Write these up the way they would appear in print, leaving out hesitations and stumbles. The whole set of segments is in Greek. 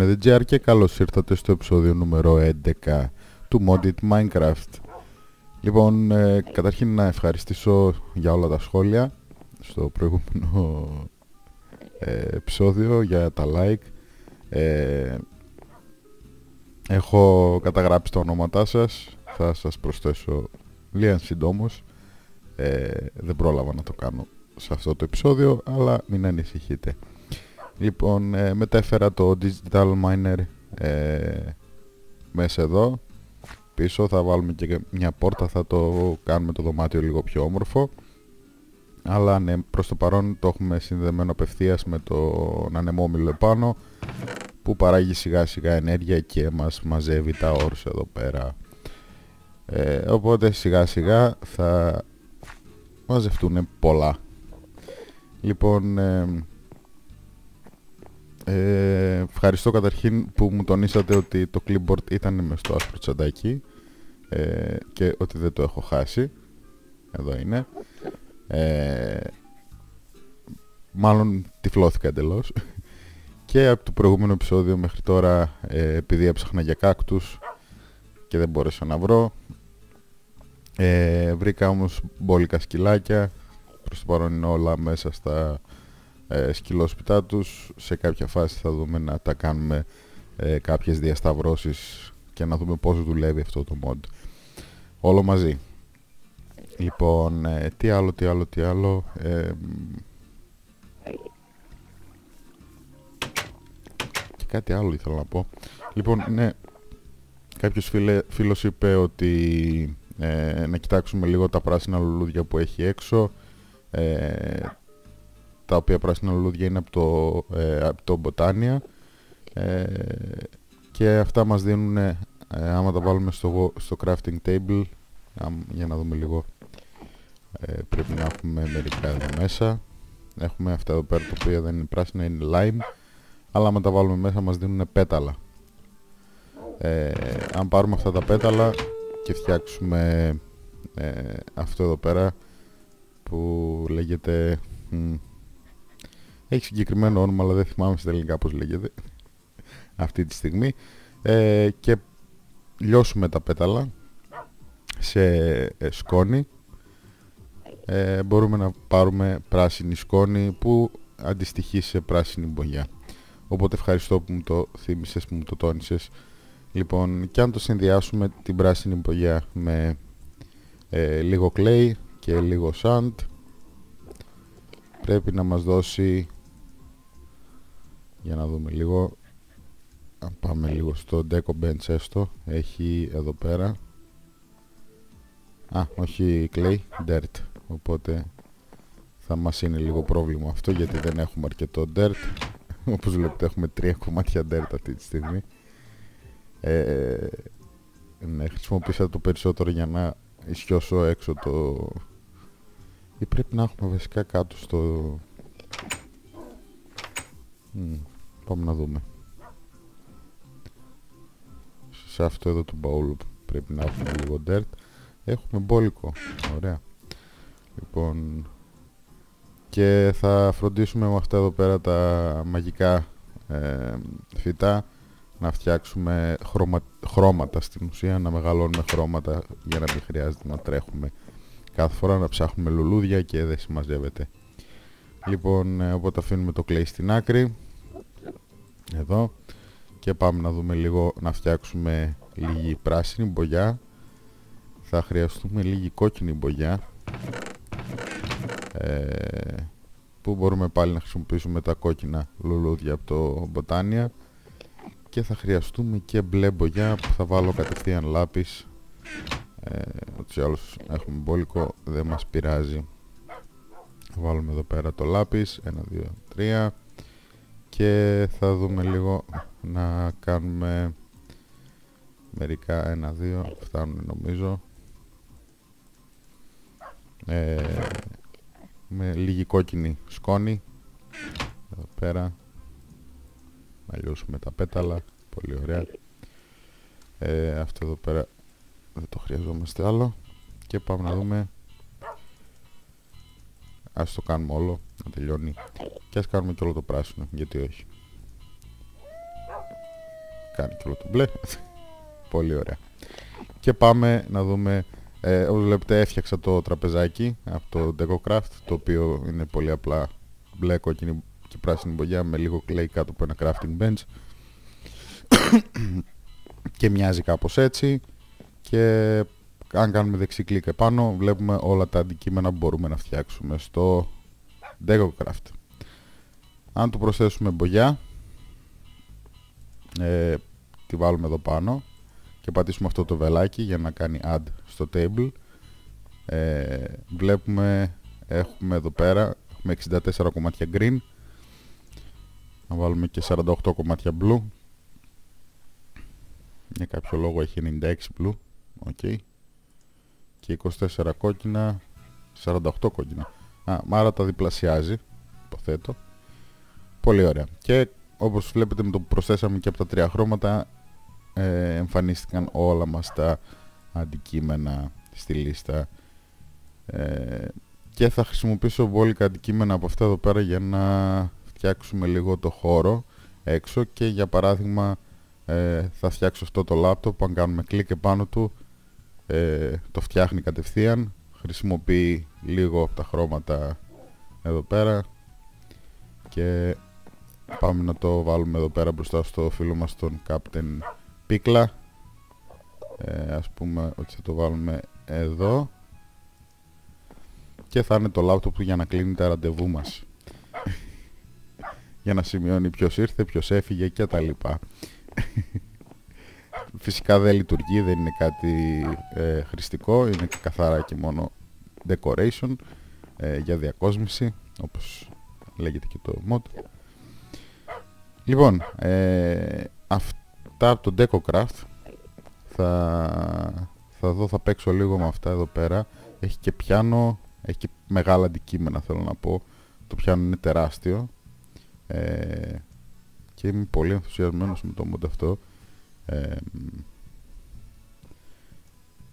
LeoneTheGR και καλώς ήρθατε στο επεισόδιο νούμερο 11 του Modded Minecraft. Λοιπόν, καταρχήν να ευχαριστήσω για όλα τα σχόλια στο προηγούμενο επεισόδιο, για τα like. Έχω καταγράψει τα ονόματά σας, θα σας προσθέσω λίγαν συντόμως. Δεν πρόλαβα να το κάνω σε αυτό το επεισόδιο, αλλά μην ανησυχείτε. Λοιπόν, μετέφερα το Digital Miner μέσα εδώ. Πίσω θα βάλουμε και μια πόρτα, θα το κάνουμε το δωμάτιο λίγο πιο όμορφο. Αλλά ναι, προς το παρόν το έχουμε συνδεμένο απευθείας με τον ανεμόμυλο επάνω, που παράγει σιγά σιγά ενέργεια και μας μαζεύει τα όρους εδώ πέρα. Οπότε σιγά σιγά θα μαζευτούν πολλά. Λοιπόν, ευχαριστώ καταρχήν που μου τονίσατε ότι το clipboard ήταν μες στο άσπρο τσαντάκι και ότι δεν το έχω χάσει. Εδώ είναι. Μάλλον τυφλώθηκα εντελώς. Και από το προηγούμενο επεισόδιο μέχρι τώρα, επειδή έψαχνα για κάκτους και δεν μπόρεσα να βρω, βρήκα όμως μπόλικα σκυλάκια. Προς το παρόν είναι όλα μέσα στα σκυλόσπιτά τους. Σε κάποια φάση θα δούμε να τα κάνουμε κάποιες διασταυρώσεις και να δούμε πώς δουλεύει αυτό το mod όλο μαζί. Λοιπόν, τι άλλο. Και κάτι άλλο ήθελα να πω. Λοιπόν, ναι, κάποιος φίλος είπε ότι να κοιτάξουμε λίγο τα πράσινα λουλούδια που έχει έξω, τα οποία πράσινα λουλούδια είναι από το Botania, και αυτά μας δίνουν, άμα τα βάλουμε στο crafting table, για να δούμε λίγο, πρέπει να έχουμε μερικά εδώ μέσα. Έχουμε αυτά εδώ πέρα τα οποία δεν είναι πράσινα, είναι lime, αλλά άμα τα βάλουμε μέσα μας δίνουν πέταλα. Αν πάρουμε αυτά τα πέταλα και φτιάξουμε αυτό εδώ πέρα που λέγεται, έχει συγκεκριμένο όνομα αλλά δεν θυμάμαι στα ελληνικά πως λέγεται αυτή τη στιγμή, και λιώσουμε τα πέταλα σε σκόνη, μπορούμε να πάρουμε πράσινη σκόνη που αντιστοιχεί σε πράσινη μπογιά. Οπότε ευχαριστώ που μου το θύμισες, που μου το τόνισες. Λοιπόν, και αν το συνδυάσουμε την πράσινη μπογιά με λίγο clay και λίγο sand, πρέπει να μας δώσει, για να δούμε λίγο, αν πάμε λίγο στο Deco Bench έστω, έχει εδώ πέρα, όχι clay, dirt, οπότε θα μας είναι λίγο πρόβλημα αυτό, γιατί δεν έχουμε αρκετό dirt. Όπως βλέπετε έχουμε 3 κομμάτια dirt αυτή τη στιγμή. Ναι, χρησιμοποίησα το περισσότερο για να ισιώσω έξω το... Ή πρέπει να έχουμε βασικά κάτω στο... Πάμε να δούμε. Σε αυτό εδώ το μπαούλο πρέπει να έχουμε λίγο dirt. Έχουμε μπόλικο, ωραία. Λοιπόν, και θα φροντίσουμε με αυτά εδώ πέρα τα μαγικά φυτά να φτιάξουμε χρώματα στην ουσία, να μεγαλώνουμε χρώματα για να μην χρειάζεται να τρέχουμε κάθε φορά να ψάχνουμε λουλούδια και δεν συμμαζεύεται. Λοιπόν, οπότε αφήνουμε το clay στην άκρη εδώ και πάμε να δούμε λίγο, να φτιάξουμε λίγη πράσινη μπογιά. Θα χρειαστούμε λίγη κόκκινη μπογιά, που μπορούμε πάλι να χρησιμοποιήσουμε τα κόκκινα λουλούδια από το Botania, και θα χρειαστούμε και μπλε μπογιά που θα βάλω κατευθείαν λάπης. Ούτως ή άλλως έχουμε μπόλικο, δεν μας πειράζει. Βάλουμε εδώ πέρα το λάπης, 1, 2, 3, και θα δούμε λίγο να κάνουμε μερικά, 1, 2, φτάνουν νομίζω, με λίγη κόκκινη σκόνη εδώ πέρα. Να λιώσουμε τα πέταλα, πολύ ωραία. Αυτό εδώ πέρα δεν το χρειαζόμαστε άλλο. Και πάμε να δούμε, ας το κάνουμε όλο να τελειώνει και ας κάνουμε και όλο το πράσινο, γιατί όχι. κάνει και όλο το μπλε. Πολύ ωραία. Και πάμε να δούμε. Όπως βλέπετε έφτιαξα το τραπεζάκι από το Deco Craft, το οποίο είναι πολύ απλά μπλε, κόκκινη και πράσινη μπογιά με λίγο clay κάτω από ένα crafting bench. Και μοιάζει κάπως έτσι. Και αν κάνουμε δεξί κλικ επάνω βλέπουμε όλα τα αντικείμενα που μπορούμε να φτιάξουμε στο Deco Craft. Αν του προσθέσουμε μπογιά, τη βάλουμε εδώ πάνω και πατήσουμε αυτό το βελάκι για να κάνει add στο table, βλέπουμε έχουμε εδώ πέρα έχουμε 64 κομμάτια green, να βάλουμε και 48 κομμάτια blue, για κάποιο λόγο έχει 96 blue, okay. Και 24 κόκκινα, 48 κόκκινα, άρα τα διπλασιάζει υποθέτω. Πολύ ωραία. Και όπως βλέπετε με το που προσθέσαμε και από τα τρία χρώματα εμφανίστηκαν όλα μας τα αντικείμενα στη λίστα, και θα χρησιμοποιήσω βόλικα αντικείμενα από αυτά εδώ πέρα για να φτιάξουμε λίγο το χώρο έξω. Και για παράδειγμα θα φτιάξω αυτό το λάπτοπ, αν κάνουμε κλικ επάνω του το φτιάχνει κατευθείαν, χρησιμοποιεί λίγο από τα χρώματα εδώ πέρα και πάμε να το βάλουμε εδώ πέρα μπροστά στο φίλο μας τον Captain Pickle. Ας πούμε ότι θα το βάλουμε εδώ και θα είναι το laptop του για να κλείνει τα ραντεβού μας. Για να σημειώνει ποιος ήρθε, ποιος έφυγε και τα λοιπά. Φυσικά δεν λειτουργεί, δεν είναι κάτι χρηστικό, είναι καθαρά και μόνο decoration, για διακόσμηση όπως λέγεται και το mod. Λοιπόν, αυτά από το Deco Craft θα παίξω λίγο με αυτά εδώ πέρα. Έχει και πιάνο, έχει και μεγάλα αντικείμενα θέλω να πω. Το πιάνο είναι τεράστιο, και είμαι πολύ ενθουσιασμένος με το mod αυτό.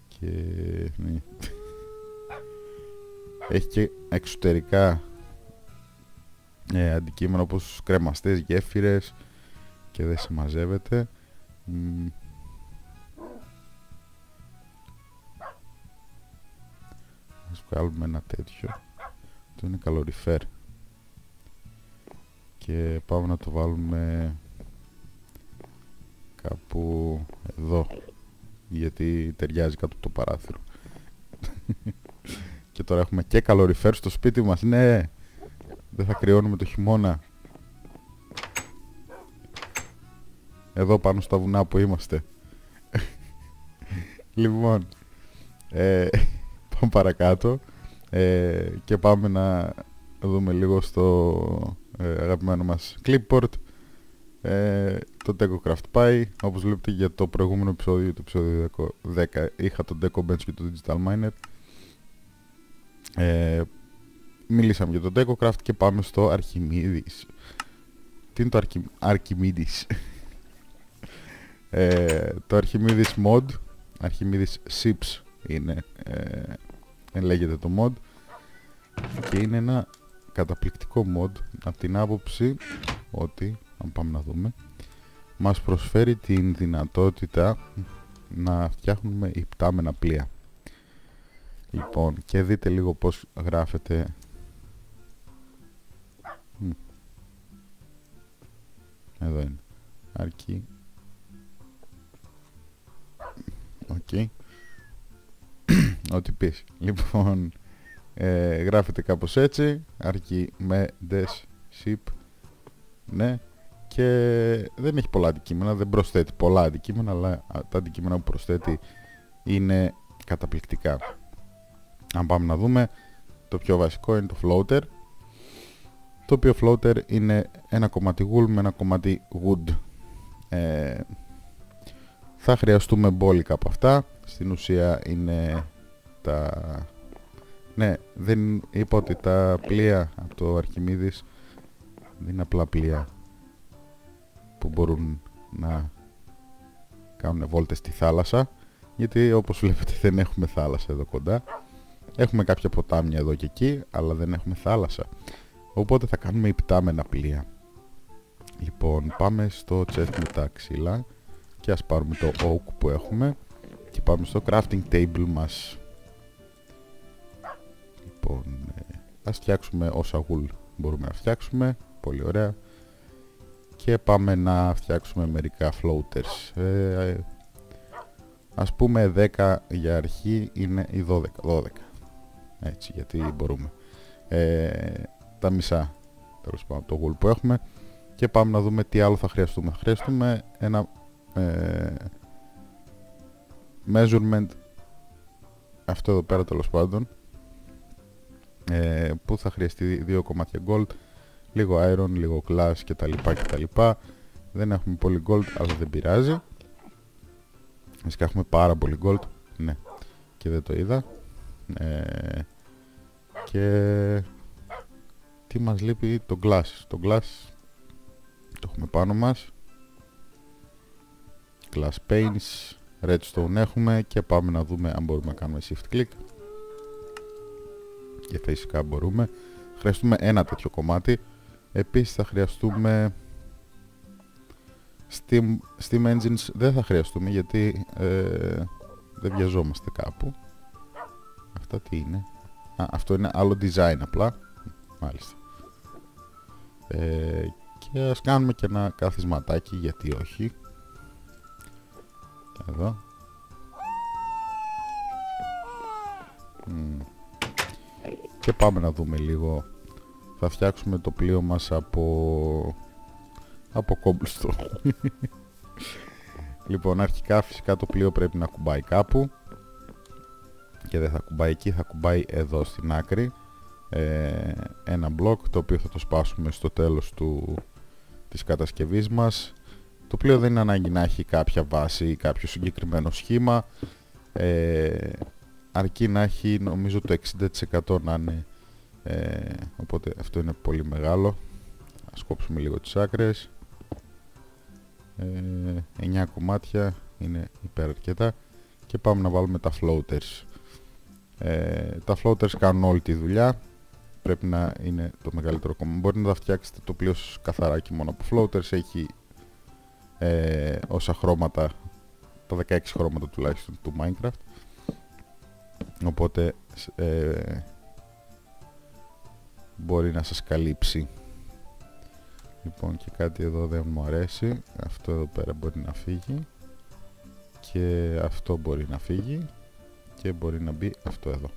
Και ναι. Έχει και εξωτερικά αντικείμενα όπως κρεμαστές, γέφυρες και δεν συμμαζεύεται. Ας βγάλουμε ένα τέτοιο, αυτό είναι καλοριφέρ και πάμε να το βάλουμε κάπου εδώ γιατί ταιριάζει κάτω από το παράθυρο. Και τώρα έχουμε και καλοριφέρ στο σπίτι μας, ναι! Δεν θα κρυώνουμε το χειμώνα. Εδώ πάνω στα βουνά που είμαστε. Λοιπόν, πάμε παρακάτω, και πάμε να δούμε λίγο στο αγαπημένο μας clipboard το Deco Craft Pie. Όπως βλέπετε για το προηγούμενο επεισόδιο, το επεισόδιο 10, είχα το Deco Bench και το Digital Miner. Μιλήσαμε για το Deco Craft και πάμε στο Archimedes. Τι είναι το Archimedes? Το Archimedes mod, Archimedes Ships είναι, λέγεται το mod, και είναι ένα καταπληκτικό mod από την άποψη ότι, αν πάμε να δούμε, μας προσφέρει την δυνατότητα να φτιάχνουμε υπτάμενα πλοία. Λοιπόν, και δείτε λίγο πως γράφεται. Εδώ είναι. Αρκεί. Okay. Ό,τι πεις. Λοιπόν, γράφεται κάπως έτσι. Αρκεί με des ship. Ναι. Και δεν έχει πολλά αντικείμενα. Δεν προσθέτει πολλά αντικείμενα. Αλλά τα αντικείμενα που προσθέτει είναι καταπληκτικά. Αν πάμε να δούμε, το πιο βασικό είναι το floater. Το οποίο floater είναι ένα κομμάτι wool με ένα κομμάτι wood. Θα χρειαστούμε μπόλικα από αυτά. Στην ουσία είναι τα... Ναι, δεν είπα ότι τα πλοία από το Αρχιμίδης δεν είναι απλά πλοία που μπορούν να κάνουν βόλτες στη θάλασσα. Γιατί όπως βλέπετε δεν έχουμε θάλασσα εδώ κοντά. Έχουμε κάποια ποτάμια εδώ και εκεί, αλλά δεν έχουμε θάλασσα. Οπότε θα κάνουμε υπτάμενα πλοία. Λοιπόν, πάμε στο τσεφ με τα ξύλα. Και ας πάρουμε το oak που έχουμε και πάμε στο crafting table μας. Λοιπόν, ας φτιάξουμε όσα wool μπορούμε να φτιάξουμε. Πολύ ωραία. Και πάμε να φτιάξουμε μερικά floaters. Ας πούμε 10 για αρχή είναι οι 12. Έτσι, γιατί μπορούμε. Τα μισά τέλος πάντων το wool που έχουμε. Και πάμε να δούμε τι άλλο θα χρειαστούμε. Θα χρειαστούμε ένα measurement, αυτό εδώ πέρα τέλος πάντων, που θα χρειαστεί 2 κομμάτια gold, λίγο iron, λίγο glass κτλ. Δεν έχουμε πολύ gold, αλλά δεν πειράζει. Βασικά έχουμε πάρα πολύ gold. Ναι, και δεν το είδα. Και τι μας λείπει? Το glass. Το glass το έχουμε πάνω μας. Glass panes, redstone έχουμε. Και πάμε να δούμε αν μπορούμε να κάνουμε shift click. Και φυσικά μπορούμε. Χρειαστούμε ένα τέτοιο κομμάτι. Επίσης θα χρειαστούμε steam engines. Δεν θα χρειαστούμε γιατί δεν βιαζόμαστε κάπου. Αυτά τι είναι? Α, αυτό είναι άλλο design απλά. Μάλιστα. Και ας κάνουμε και ένα καθισματάκι, γιατί όχι. Εδώ. Και πάμε να δούμε λίγο. Θα φτιάξουμε το πλοίο μας από cobblestone. Λοιπόν, αρχικά φυσικά το πλοίο πρέπει να κουμπάει κάπου. Και δεν θα κουμπάει εκεί, θα κουμπάει εδώ στην άκρη. Ένα μπλοκ, το οποίο θα το σπάσουμε στο τέλος της κατασκευής μας. Το πλοίο δεν είναι ανάγκη να έχει κάποια βάση ή κάποιο συγκεκριμένο σχήμα. Αρκεί να έχει, νομίζω, το 60% να είναι. Οπότε αυτό είναι πολύ μεγάλο. Ας κόψουμε λίγο τις άκρες. 9 κομμάτια είναι υπεραρκετά. Και πάμε να βάλουμε τα floaters. Τα floaters κάνουν όλη τη δουλειά. Πρέπει να είναι το μεγαλύτερο κομμάτι. Μπορεί να τα φτιάξετε το πλοίο καθαράκι μόνο από floaters. Έχει όσα χρώματα, τα 16 χρώματα τουλάχιστον του Minecraft. Οπότε μπορεί να σας καλύψει. Λοιπόν, και κάτι εδώ δεν μου αρέσει. Αυτό εδώ πέρα μπορεί να φύγει. Και αυτό μπορεί να φύγει. Και μπορεί να μπει αυτό εδώ.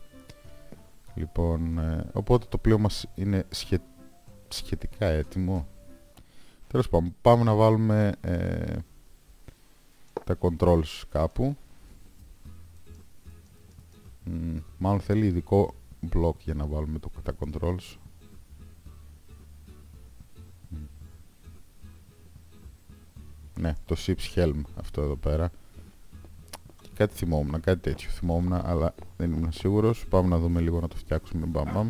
Λοιπόν, οπότε το πλοίο μας είναι σχετικά έτοιμο. Τέλος πάντων, πάμε να βάλουμε τα controls κάπου. Μάλλον θέλει ειδικό block για να βάλουμε τα controls. Ναι, το Ships Helm αυτό εδώ πέρα. Και κάτι θυμόμουν, κάτι τέτοιο θυμόμουν, αλλά δεν ήμουν σίγουρος. Πάμε να δούμε λίγο να το φτιάξουμε. Μπαμ.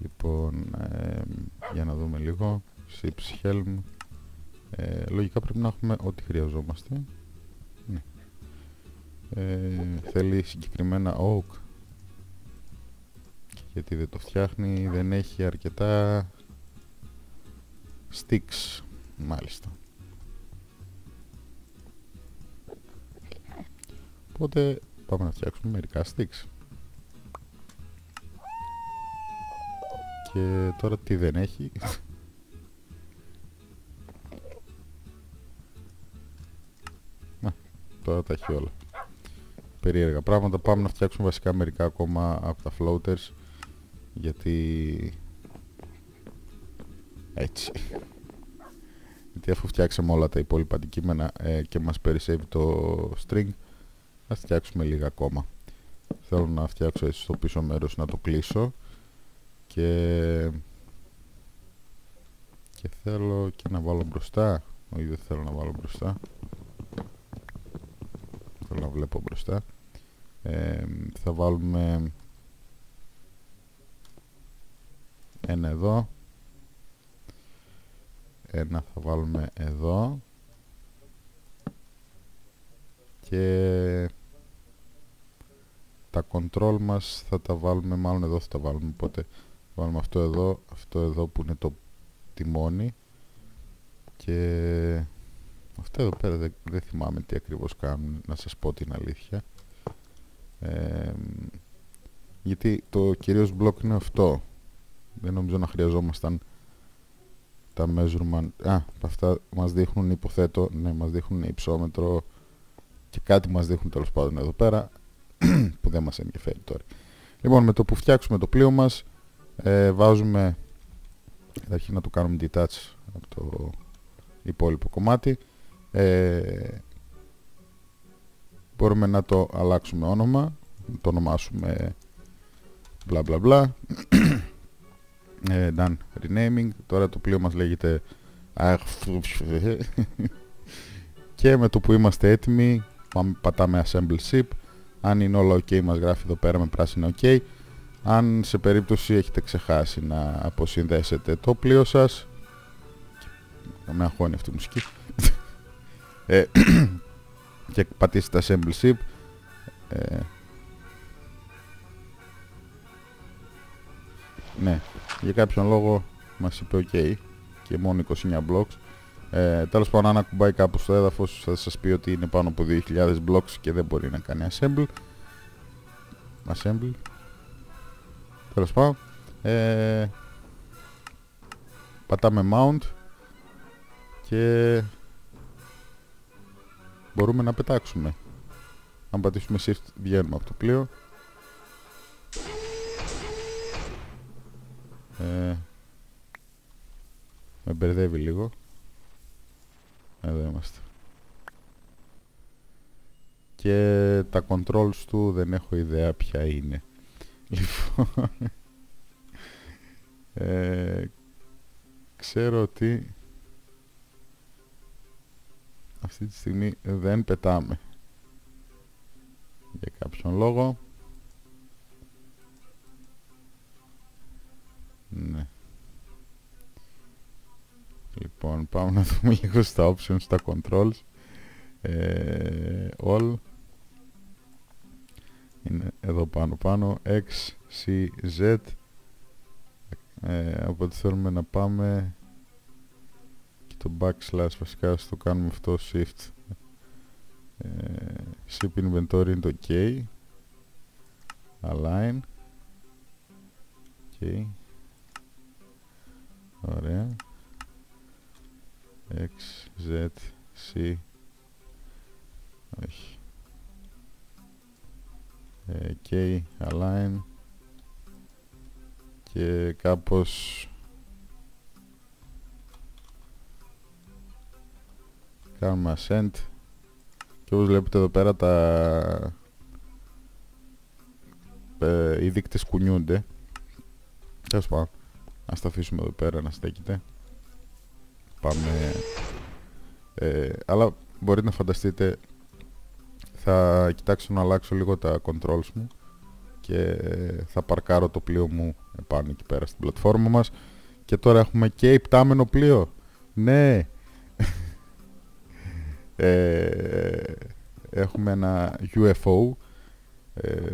Λοιπόν, για να δούμε λίγο. Ships Helm. Λογικά πρέπει να έχουμε ό,τι χρειαζόμαστε. Ναι. Θέλει συγκεκριμένα oak. Γιατί δεν το φτιάχνει? Δεν έχει αρκετά sticks. Μάλιστα. Οπότε πάμε να φτιάξουμε μερικά sticks. Και τώρα τι δεν έχει? Τώρα τα έχει όλα. Περίεργα πράγματα. Πάμε να φτιάξουμε βασικά μερικά ακόμα από τα floaters. Γιατί έτσι. Γιατί αφού φτιάξαμε όλα τα υπόλοιπα αντικείμενα και μας περισσεύει το string, ας φτιάξουμε λίγα ακόμα. Θέλω να φτιάξω έτσι στο πίσω μέρος, να το κλείσω. Και θέλω και να βάλω μπροστά. Όχι, δεν θέλω να βάλω μπροστά. Θέλω να βλέπω μπροστά. Θα βάλουμε ένα εδώ. Ένα θα βάλουμε εδώ. Και τα control μας θα τα βάλουμε, μάλλον εδώ θα τα βάλουμε. Οπότε βάλουμε αυτό εδώ που είναι το τιμόνι. Και αυτά εδώ πέρα δεν θυμάμαι τι ακριβώς κάνουν, να σας πω την αλήθεια. Γιατί το κυρίως μπλοκ είναι αυτό. Δεν νομίζω να χρειαζόμασταν τα measurement. Α, αυτά μας δείχνουν, υποθέτω, ναι, μας δείχνουν υψόμετρο και κάτι μας δείχνουν τέλος πάντων εδώ πέρα που δεν μας ενδιαφέρει τώρα. Λοιπόν, με το που φτιάξουμε το πλοίο μας, βάζουμε, θα αρχίσει να το κάνουμε detach από το υπόλοιπο κομμάτι. Μπορούμε να το αλλάξουμε όνομα, να το ονομάσουμε bla bla bla. Done renaming. Τώρα το πλοίο μας λέγεται και με το που είμαστε έτοιμοι πάμε, πατάμε assemble ship. Αν είναι όλα ok μας γράφει εδώ πέρα με πράσινα ok. Αν σε περίπτωση έχετε ξεχάσει να αποσυνδέσετε το πλοίο σας, να με αγχώνει αυτή η μουσική, και πατήσετε assemble ship, ναι, για κάποιον λόγο μας είπε ok και μόνο 29 blocks. Τέλος πάντων, αν ακουμπάει κάπου στο έδαφος θα σας πει ότι είναι πάνω από 2.000 blocks και δεν μπορεί να κάνει assemble. Τέλος πάντων, πατάμε mount και μπορούμε να πετάξουμε. Αν πατήσουμε shift βγαίνουμε από το πλοίο. Με μπερδεύει λίγο. Εδώ είμαστε. Και τα controls του δεν έχω ιδέα ποια είναι. Λοιπόν, ξέρω ότι αυτή τη στιγμή δεν πετάμε για κάποιον λόγο. Ναι. Λοιπόν, πάμε να δούμε λίγο στα options, στα controls. All είναι εδώ πάνω, X, C, Z. Οπότε θέλουμε να πάμε και το backslash, βασικά στο κάνουμε αυτό shift. Ship inventory είναι το K, align, K. Ωραία. X, Z, C. Όχι. K, align. Και κάπως κάνουμε ascent. Και όπως βλέπετε εδώ πέρα τα οι δείκτες κουνιούνται. Τέλος πάντων, ας τα αφήσουμε εδώ πέρα να στέκεται. Πάμε. Αλλά μπορείτε να φανταστείτε, θα κοιτάξω να αλλάξω λίγο τα controls μου και θα παρκάρω το πλοίο μου επάνω εκεί πέρα στην πλατφόρμα μας. Και τώρα έχουμε και υπτάμενο πλοίο. Ναι. Έχουμε ένα UFO.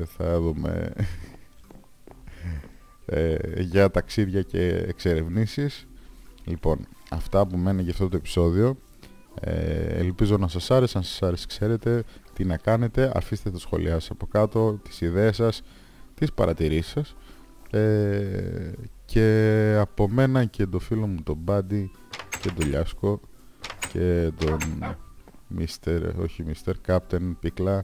Θα δούμε για ταξίδια και εξερευνήσεις. Λοιπόν, αυτά που μένουν για αυτό το επεισόδιο. Ελπίζω να σας άρεσε. Αν σας άρεσε ξέρετε τι να κάνετε. Αφήστε τα σχόλιά σας από κάτω, τις ιδέες σας, τις παρατηρήσεις σας. Και από μένα και το φίλο μου τον Μπάντι και τον Λιάσκο και τον Captain Pickle.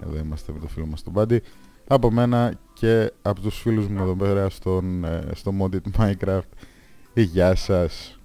Εδώ είμαστε με το φίλο μας τον Μπάντι. Από μένα και από τους φίλους μου εδώ πέρα στο Modded Minecraft. Γεια σας.